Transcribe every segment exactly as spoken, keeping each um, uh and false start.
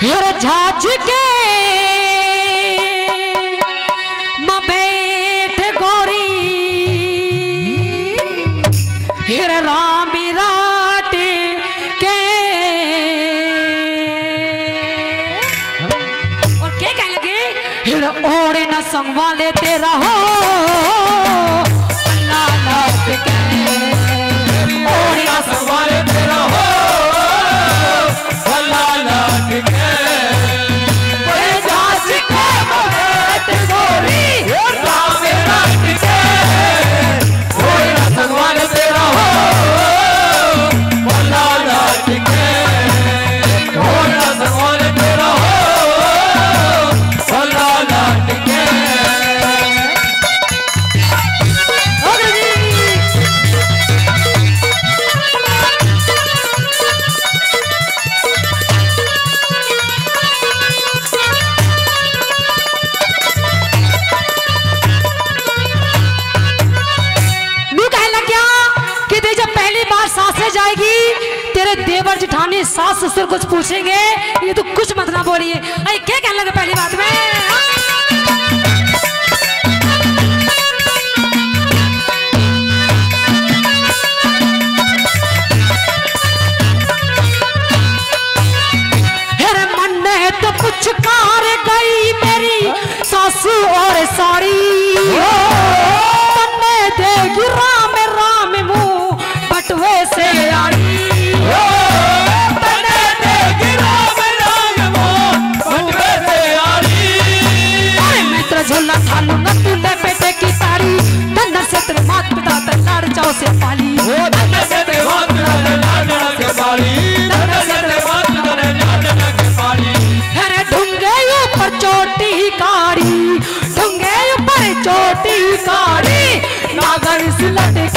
झाझ के मबेठ गोरी हिर राम विराट के और के कह लगे हिर ओढ़ न संभाले तेरा हो ओढ़ न संभाले तेरा हो देवर जिठानी सास ससुर कुछ पूछेंगे ये तो कुछ मत ना बोलिए। अरे क्या कहने लगा पहली बात में हेरे मन में तो पुचकार गई मेरी सासू और साड़ी मन में देगी राम राम मुंह बटवे से आड़ी से पाली अरे ढूंगे ऊपर चोटी कारी ढूंगे ऊपर चोटी कारी नागर से लटके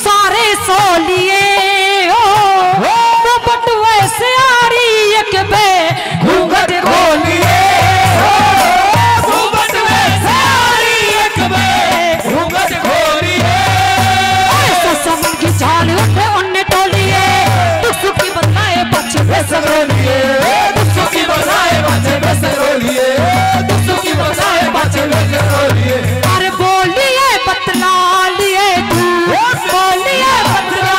सारे सो लिए हो तो बटुए से आ रही एक बे घूंघट खोलिए हो बटुए से आ रही एक बे घूंघट खोलिए ससुर की झाल उठे उन्हें टोलिए दुख की बनाए बच्चे बेसरो लिए दुख की बनाए बच्चे बेसरो लिए दुख की बनाए बच्चे बेसरो लिए अरे बोलिए बतला लिए बोलिए बतला।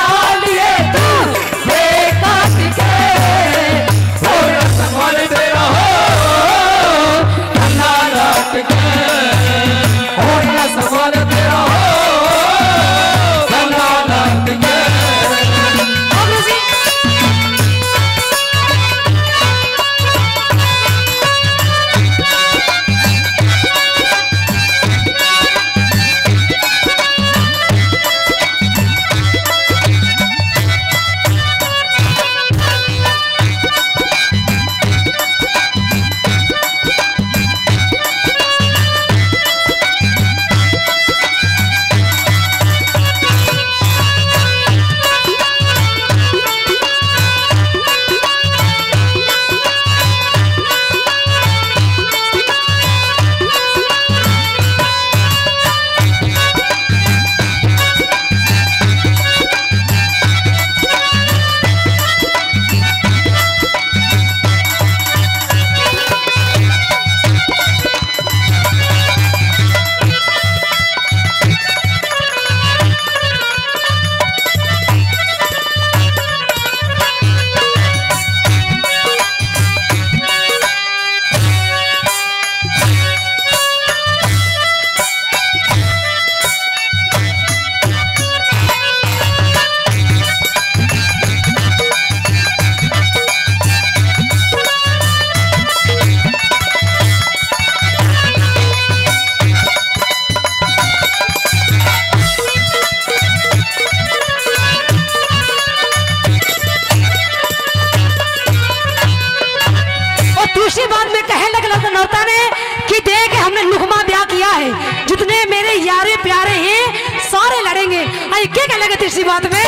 ये दे के हमने लुकमा ब्याह किया है, जितने मेरे यारे प्यारे हैं सारे लड़ेंगे। आई क्या कहने लगे तीसरी बात में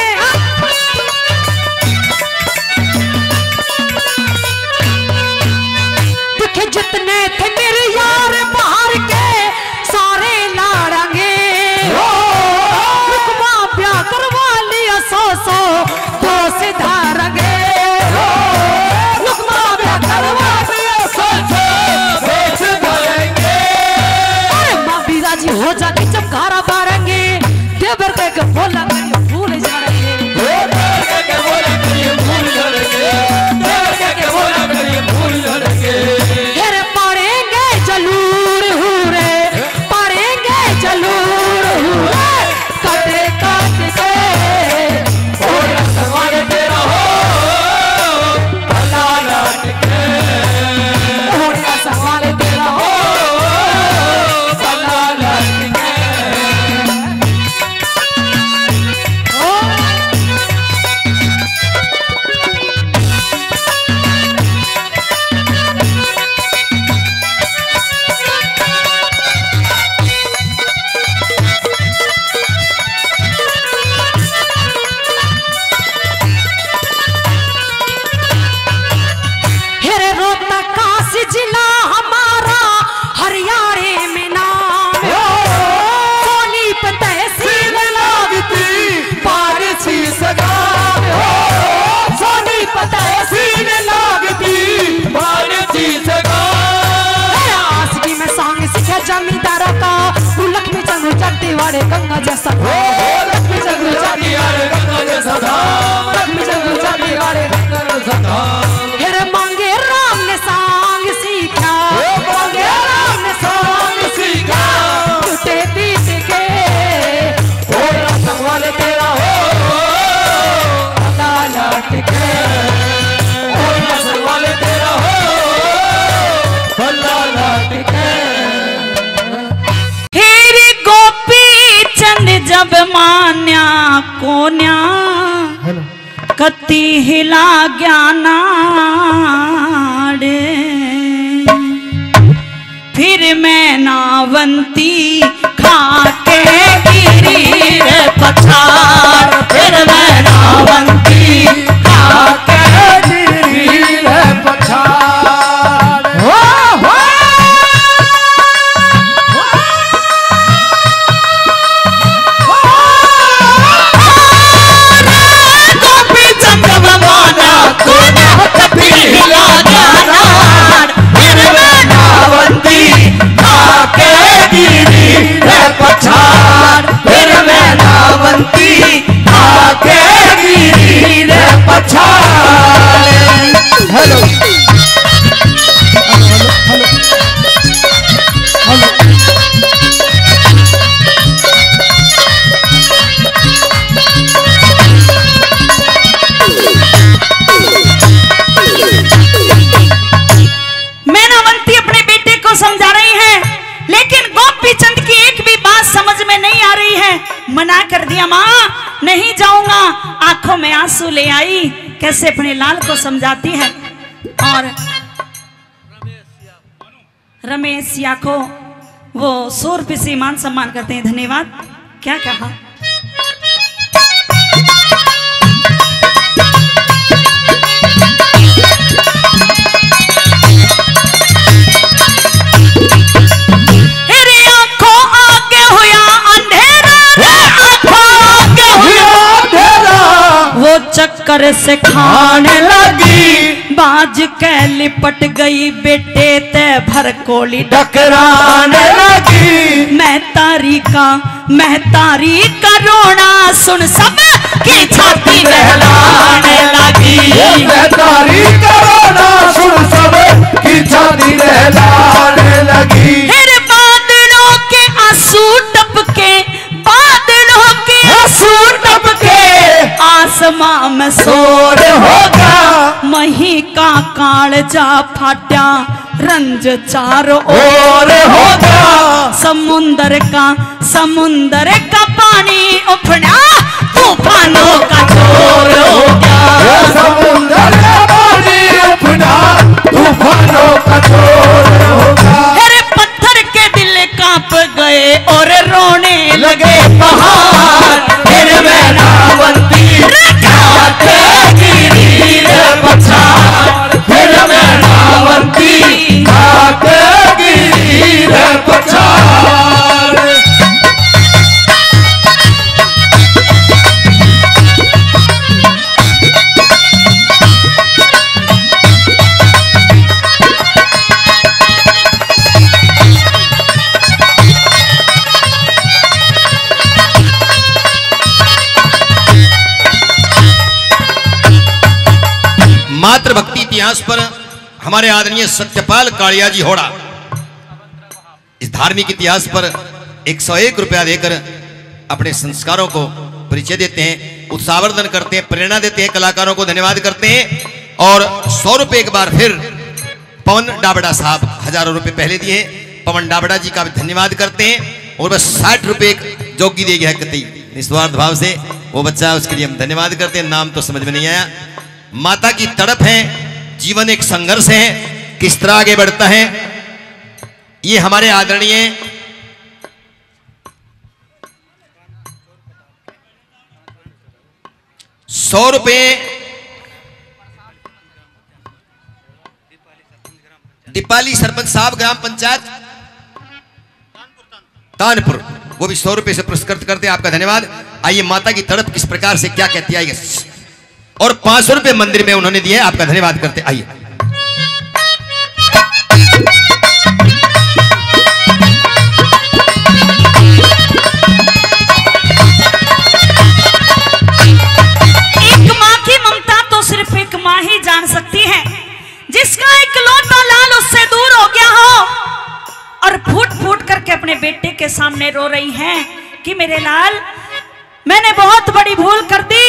जितने थे मेरे यार बाहर के सारे लाड़ांगे। रुकमा ब्याह करवा लिया सौ सौ दो से धारांगे। रुकमा ब्याह करवा लिया सौ सौ दो से धारांगे। अरे माँ बीरा जी हो जाके जब घारा बारांगे देवर के बोला भूल जाएंगे। देवर के बोला भूल जाएंगे। देवर के बोला भूल जाएंगे। वाड़े गंगा जैसा लक्ष्मी चंद्र जाती वाड़े गंगा जैसा धाम। लक्ष्मी चंद्र जाती वाड़े गंगा जैसा धाम। फिर मांगे राम ने सांग सीखा। मांगे राम ने सांग सीखा। टूटे पीट के बोला संभाले तेरा हो ताला टिके। बोला संभाले तेरा हो ताला टिके। जब मान्या कोन्या कति हिला ज्ञाना रे। फिर मैं नावंती खाके गिरी रे पछाड़। फिर मैं नावंती खाके गिरी रे पछाड़। हो हो ले आई कैसे अपने लाल को समझाती है। और रमेश या को वो सूर पिसी मान सम्मान करते हैं। धन्यवाद। क्या कहा चक्कर से खाने लगी। बाज के लिपट गई बेटे ते भर कोली डकराने लगी। मैं तारी का मैं तारी का रोना सुन सब की छाती दहलाने लगी। मैं तारी का रोना सुन सब की छाती दहलाने लगी। तेरे बादलों के आंसू टपके। बादलों के आंसू टपके। आसमां में शोर होगा। मही का कालजा फाटा। रंज चारों ओर होगा। समुंदर का समुंदर का पानी उफना। तूफानों का जोर होगा। समुंदर का पानी उफना। तूफानों का जोर होगा। अरे पत्थर इतिहास पर हमारे आदरणीय सत्यपाल कालिया जी होड़ा इस धार्मिक इतिहास पर एक सौ एक रुपया देकर अपने संस्कारों को परिचय देते हैं, उत्साहवर्धन करते हैं, प्रेरणा देते हैं, कलाकारों को धन्यवाद करते हैं। और सौ रुपये एक बार फिर पवन डाबड़ा साहब हजारों रुपए पहले दिए, पवन डाबड़ा जी का भी धन्यवाद करते हैं। और बस साठ रुपये जोगी देगी हकती निस्वार्थ भाव से वो बच्चा, उसके लिए हम धन्यवाद करते हैं। नाम तो समझ में नहीं आया। माता की तड़प है, जीवन एक संघर्ष है, किस तरह आगे बढ़ता है। ये हमारे आदरणीय सौ रुपए दीपाली सरपंच साहब ग्राम पंचायत तानपुर, वो भी सौ रुपए से पुरस्कृत करते हैं, आपका धन्यवाद। आइए माता की तड़प किस प्रकार से क्या कहती है, आइए। और पांच सौ रुपए मंदिर में उन्होंने दिए, आपका धन्यवाद करते आइए। एक माँ की ममता तो सिर्फ एक माँ ही जान सकती है, जिसका इकलौता लाल उससे दूर हो गया हो और फूट फूट करके अपने बेटे के सामने रो रही है कि मेरे लाल मैंने बहुत बड़ी भूल कर दी,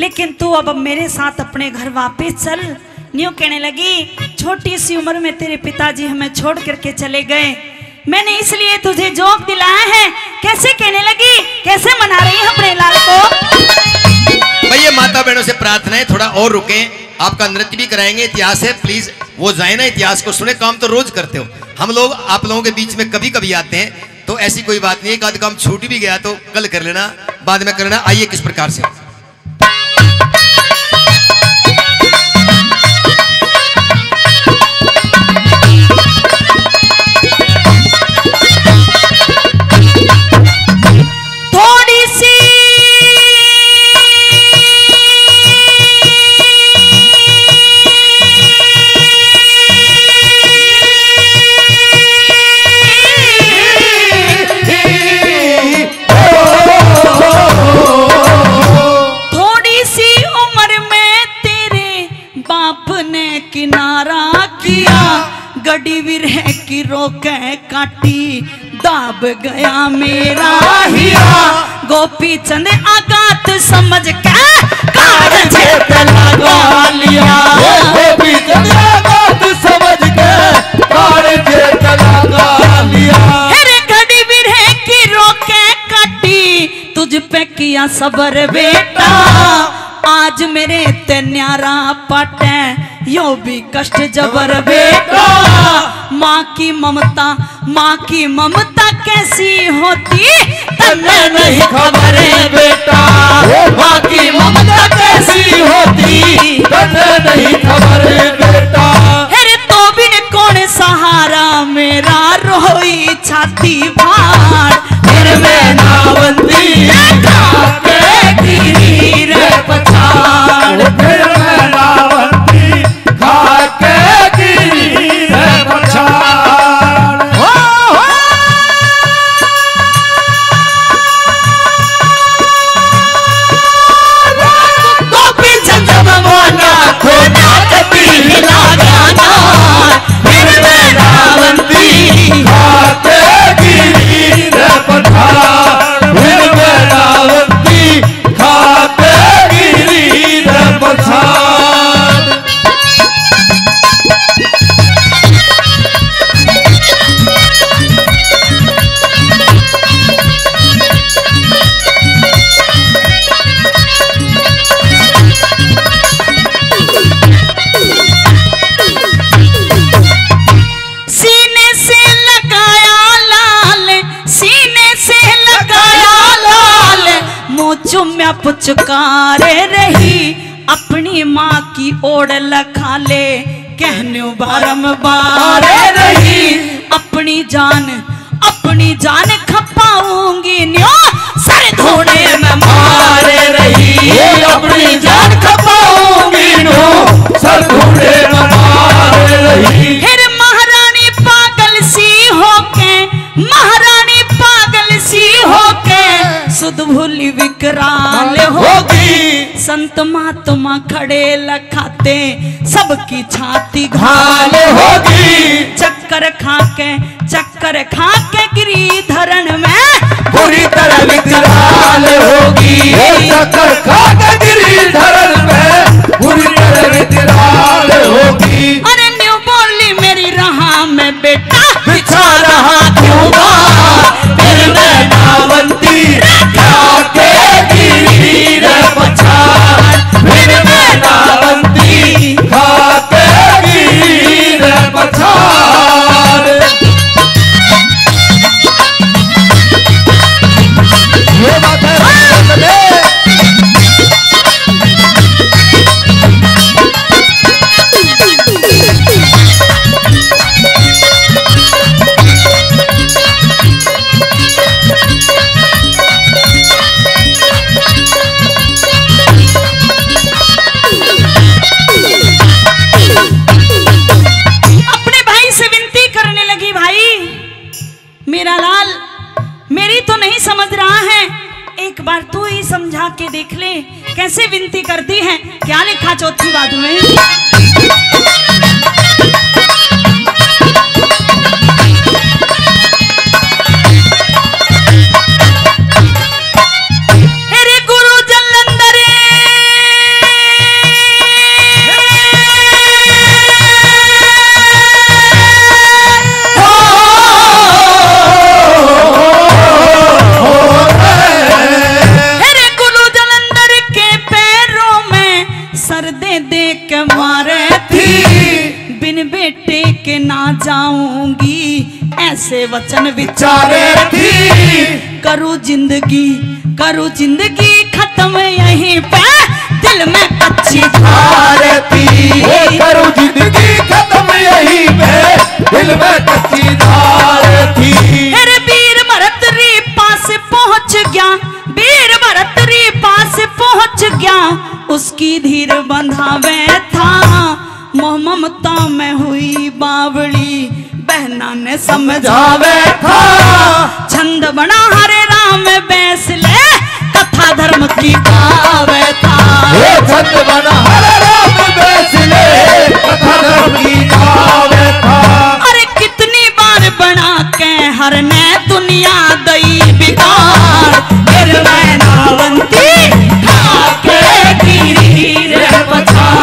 लेकिन तू अब मेरे साथ अपने घर वापस चल। न्यू कहने लगी, छोटी सी उम्र में तेरे पिताजी हमें छोड़ करके चले गए, मैंने इसलिए तुझे जोग दिलाया है। कैसे कहने लगी, कैसे मना रही है अपने लाल को। भैया माता बहनों से प्रार्थना है थोड़ा और रुके, आपका नृत्य भी कराएंगे। इतिहास है, प्लीज वो जाए ना, इतिहास को सुने, काम तो रोज करते हो। हम लोग आप लोगों के बीच में कभी कभी आते हैं, तो ऐसी कोई बात नहीं है। एक आध काम छूट भी गया तो कल कर लेना, बाद में करना। आइए किस प्रकार से काटी दाब गया मेरा हिया, गोपी चंद आघात समझ के कारज लगा लिया, गोपी चंद आघात समझ के कारज लगा लिया। अरे घड़ी बिरहे की रोके काटी, तुझ पे किया सबर बेटा, आज मेरे ते न्यारा पटे यो भी कष्ट जबर बेटा। माँ की ममता, माँ की ममता कैसी होती तन्ने नहीं खबर बेटा, माँ की ममता कैसी होती तन्ने नहीं खबर बेटा। अरे तो भी न कौन सहारा मेरा, रोई छाती भार फिर मैं नावंदी काके गिरी रे पछाड़, फिर मैं नावंदी काके गिरी रे पछाड़। हो हो गोपी चंद मवाना को ना कभी हिला जाना, फिर मैं नावंदी काके गिरी रे पछाड़। मैं पुचकारे रही अपनी माँ की ओढ़ लखा ले, कहने बारंबार रही अपनी जान, अपनी जान खपाऊंगी न्यो सर धोने में मार रही, अपनी जान खपाऊंगी न्यो सर धोने में मार रही। फिर महारानी पागल सी होके, महारानी पागल सी होके सुध भूली विकराल होगी, संत महात्मा खड़े लखाते सबकी छाती घाल होगी। चक्कर खाके चक्कर खाके गिरी धरण में बुरी तरह विकराल होगी। चक्कर खाके गिरी धरण में बुरी तरह विकराल होगी। अरे न्यू बोली मेरी रहा मैं बेटा बिछा रहा क्यों बात फिर मैं नावंती खाके गिरी के देख ले कैसे विनती करती है। क्या लिखा चौथी बात में? हेरे गुरु जलंधरे ऐसे वचन विचारे थी। करूँ जिंदगी करूँ जिंदगी खत्म यहीं पे दिल में अच्छी धार थी। करूँ जिंदगी खत्म यहीं पे दिल में अच्छी धार थी। अरे वीर भरत रे पास पहुंच गया वीर भरत रे पास पहुंच गया उसकी धीर बंधावे था मोह ममता में हुई बावली बहना ने समझावे था। छंद बना हरे राम बैसले कथा धर्म की गावे था। छंद बना हरे राम बैसले कथा धर्म की गावे था। अरे कितनी बार बना के हर ने दुनिया दई बिगाड़ फिर मैं नावंती खाके गिरी रे पछाड़।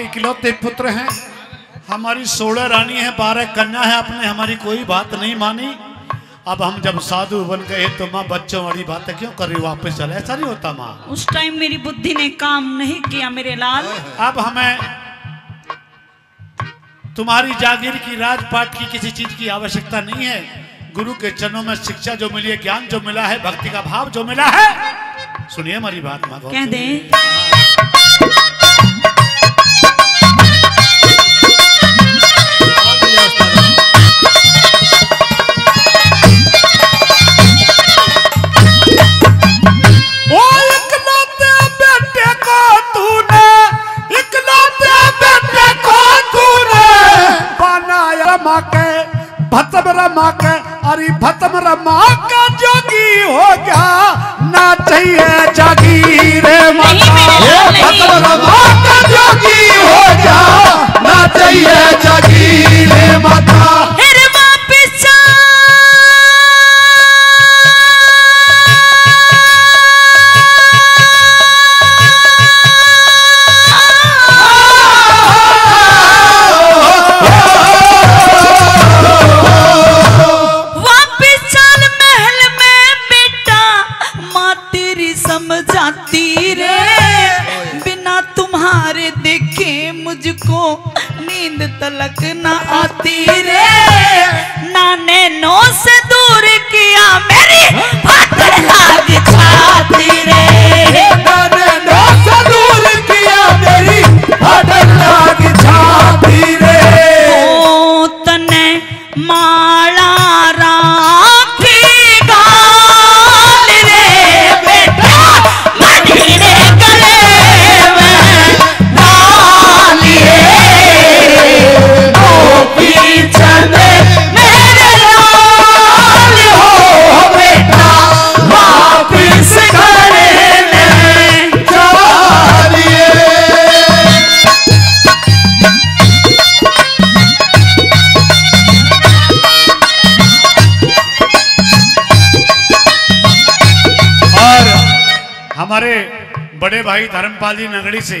इकलौते पुत्र हैं, हमारी सोलह रानी है बारह कन्या है, आपने हमारी कोई बात नहीं मानी। अब हम जब साधु बन गए तो माँ बच्चों वाली बातें क्यों कर रही, वापस चले। ऐसा नहीं होता माँ, उस टाइम मेरी बुद्धि ने काम नहीं किया मेरे लाल। अब हमें तुम्हारी जागीर की राजपाट की किसी चीज की आवश्यकता नहीं है। गुरु के चरणों में शिक्षा जो मिली है, ज्ञान जो मिला है, भक्ति का भाव जो मिला है, सुनिए हमारी बात माँ कह दे। माँ का जोगी हो गया ना चाहिए जागीर माता। माँ का जोगी हो गया ना चाहिए जागीर माता। समझाती रे बिना तुम्हारे देखे मुझको नींद तलक ना आती रे। ना नैनो से दूर किया मेरी लाग छाती रे। ना नैनो से दूर किया मेरी लाग छाती रे। ओ तने माला हमारे बड़े भाई धर्मपाल जी नगड़ी से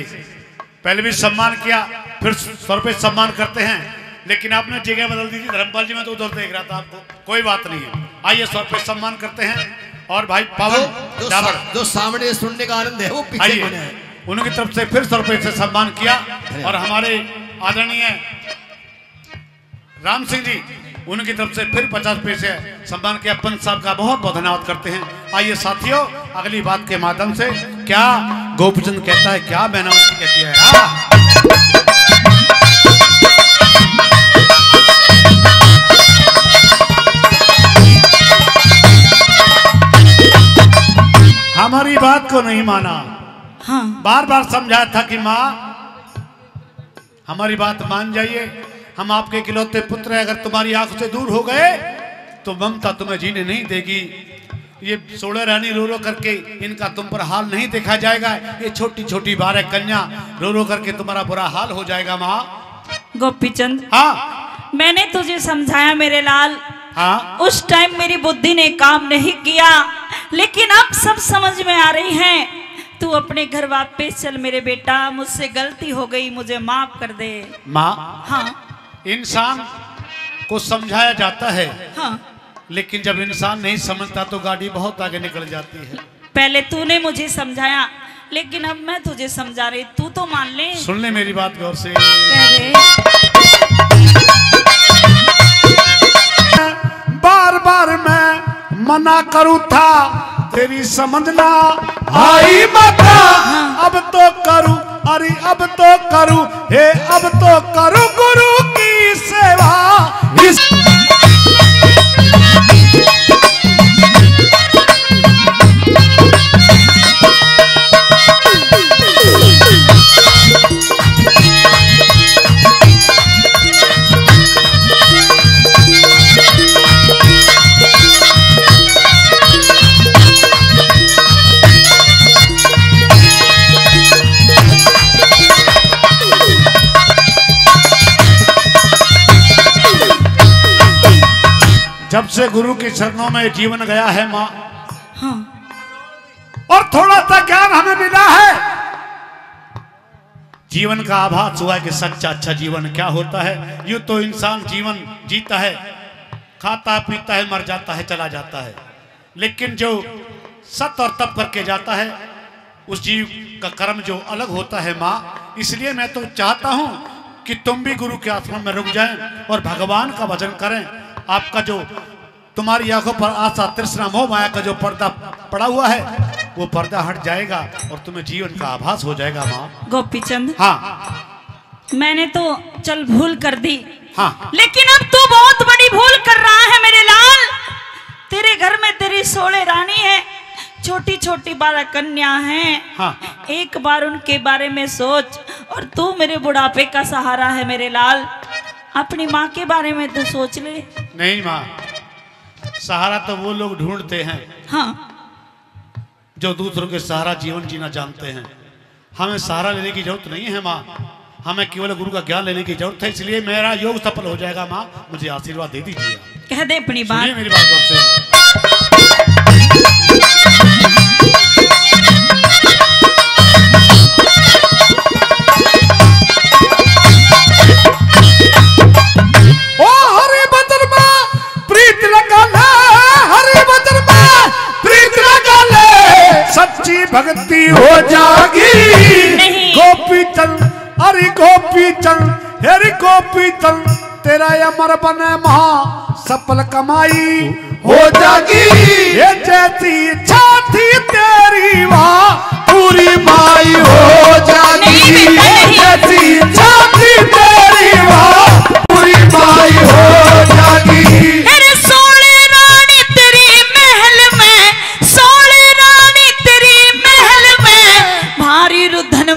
पहले भी सम्मान किया, फिर सर पे सम्मान करते हैं, लेकिन आपने जगह बदल दी थी धर्मपाल जी, मैं तो उधर देख रहा था आपको। कोई बात नहीं है, आइए सर पे सम्मान करते हैं। और भाई पावन जो, जो, जो सामने सुनने का आनंद है वो पीछे है। उनकी तरफ से फिर सर पे से सम्मान किया। और हमारे आदरणीय राम सिंह जी, उनकी तरफ से फिर पचास पैसे सम्मान किया। पंत साहब का बहुत बहुत धन्यवाद करते हैं। आइए साथियों, अगली बात के माध्यम से क्या गोपचंद कहता है, क्या बहनावती कहती है। आ? हमारी बात को नहीं माना। हाँ, बार बार समझाया था कि माँ हमारी बात मान जाइए, हम आपके इकलौते पुत्र हैं, अगर तुम्हारी आंख से दूर हो गए तो ममता तुम्हें जीने नहीं देगी। ये सोलह रानी रो रो करके इनका तुम पर हाल नहीं देखा जाएगा। ये छोटी छोटी बारह कन्या रो रो करके तुम्हारा बुरा हाल हो जाएगा। माँ गोपीचंद, हाँ मैंने तुझे समझाया मेरे लाल। हाँ, उस टाइम मेरी बुद्धि ने काम नहीं किया, लेकिन अब सब समझ में आ रही है। तू अपने घर वापस चल मेरे बेटा, मुझसे गलती हो गई, मुझे माफ कर दे। माँ, हाँ इंसान को समझाया जाता है, हाँ लेकिन जब इंसान नहीं समझता तो गाड़ी बहुत आगे निकल जाती है। पहले तूने मुझे समझाया, लेकिन अब मैं तुझे समझा रही, तू तो मान ले। सुन ले मेरी बात गौर से। बार बार मैं मना करूँ था तेरी समझना आई माता। अब तो करूँ, अरे अब तो करूँ, हे अब तो करूँ गुरु की सेवा। इस जब से गुरु के चरणों में जीवन गया है माँ, हाँ। और थोड़ा सा ज्ञान हमें मिला है, जीवन का आभास हुआ है कि सच्चा अच्छा जीवन क्या होता है। यूं तो इंसान जीवन जीता है, खाता पीता है, मर जाता है, चला जाता है, लेकिन जो सत और तप करके जाता है उस जीव का कर्म जो अलग होता है। माँ, इसलिए मैं तो चाहता हूं कि तुम भी गुरु के आश्रम में रुक जाए और भगवान का भजन करें। आपका जो तुम्हारी आंखों पर आशा तृष्णा मोह माया का जो पर्दा पड़ा हुआ है वो पर्दा हट जाएगा और तुम्हें जीवन का आभास हो जाएगा। माँ गोपीचंद, हाँ मैंने तो चल भूल कर दी, हाँ लेकिन अब तू बहुत बड़ी भूल कर रहा है मेरे लाल। तेरे घर में तेरी सोलह रानी है, छोटी छोटी बारह कन्या है, हाँ। एक बार उनके बारे में सोच, और तू मेरे बुढ़ापे का सहारा है मेरे लाल। अपनी माँ के बारे में तो सोच ले। नहीं माँ, सहारा तो वो लोग ढूंढते हैं हाँ। जो दूसरों के सहारा जीवन जीना जानते हैं। हमें सहारा लेने की जरूरत नहीं है माँ, हमें केवल गुरु का ज्ञान लेने की जरूरत है, इसलिए मेरा योग सफल हो जाएगा। माँ मुझे आशीर्वाद दे दीजिए। कह दे अपनी बात, मेरी बात से भक्ति हो जागी। गोपी चंद अरे गोपी चंद हरे गोपी चंद तेरा अमर बने महा सफल कमाई हो जागी। ये जैसी इच्छा थी तेरी वहाँ पूरी माई हो जागी। जैसी इच्छा थी तेरी वहाँ पूरी माई हो जागी।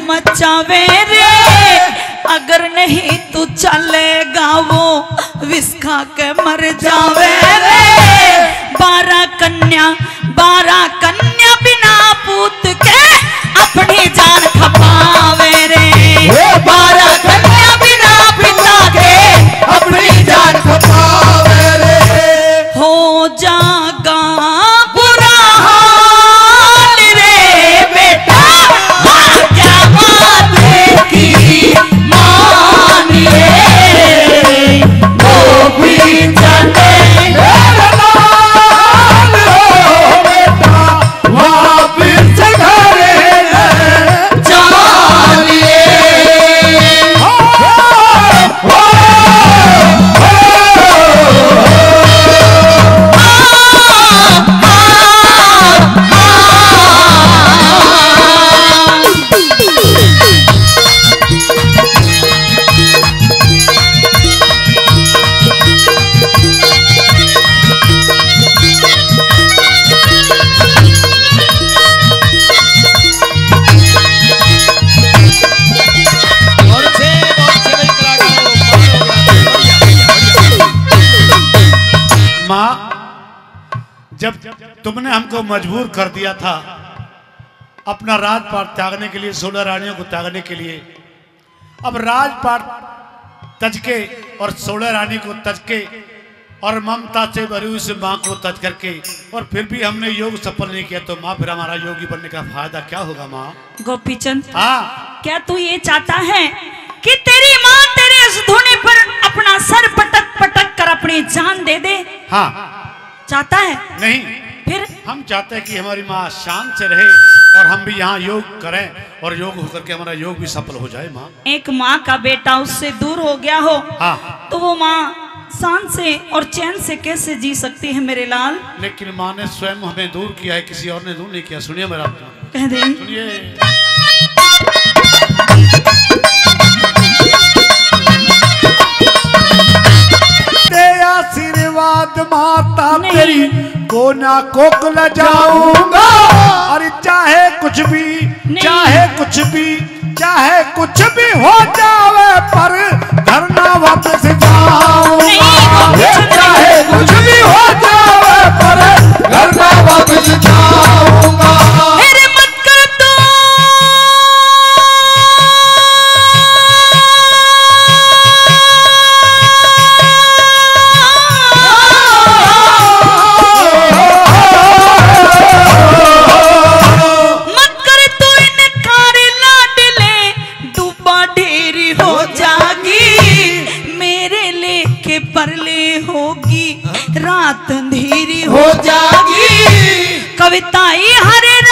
मचावे रे अगर नहीं तू चलेगा वो विस्खा के मर जावे रे। बारह कन्या बारह कन्या बिना पूत के अपनी जान खपावे रे। बारह कन्या बिना पिता के अपनी जान खपावे रे। हो जागा तुमने हमको मजबूर कर दिया था अपना राजपाट त्यागने के लिए, सोलह रानियों को त्यागने के लिए। अब राजपाट तज के और सोलह रानी को तज के और ममता से भरी हुई माँ को तज करके और फिर भी हमने योग सफल नहीं किया, तो माँ फिर हमारा योगी बनने का फायदा क्या होगा माँ? गोपीचंद हाँ, क्या तू ये चाहता है कि तेरी माँ तेरे इस धुनी पर अपना सर पटक पटक कर अपनी जान दे दे? हाँ चाहता है नहीं, फिर हम चाहते हैं कि हमारी माँ शांत से रहे और हम भी यहाँ योग करें और योग होकर के हमारा योग भी सफल हो जाए। माँ एक माँ का बेटा उससे दूर हो गया हो हाँ। तो वो माँ शांत से और चैन से कैसे जी सकती है मेरे लाल? लेकिन माँ ने स्वयं हमें दूर किया है, किसी और ने दूर नहीं किया। सुनिए मेरा कह दे आशीर्वाद माता तेरी को ना कोकल जाऊंगा। अरे चाहे कुछ भी चाहे कुछ भी चाहे कुछ भी हो जावे पर घर ना वापस जाऊंगा। चाहे कुछ भी हो जावे पर घर ना वापस जाऊंगा। रात अंधेरी हो जागी। कविताएं हरे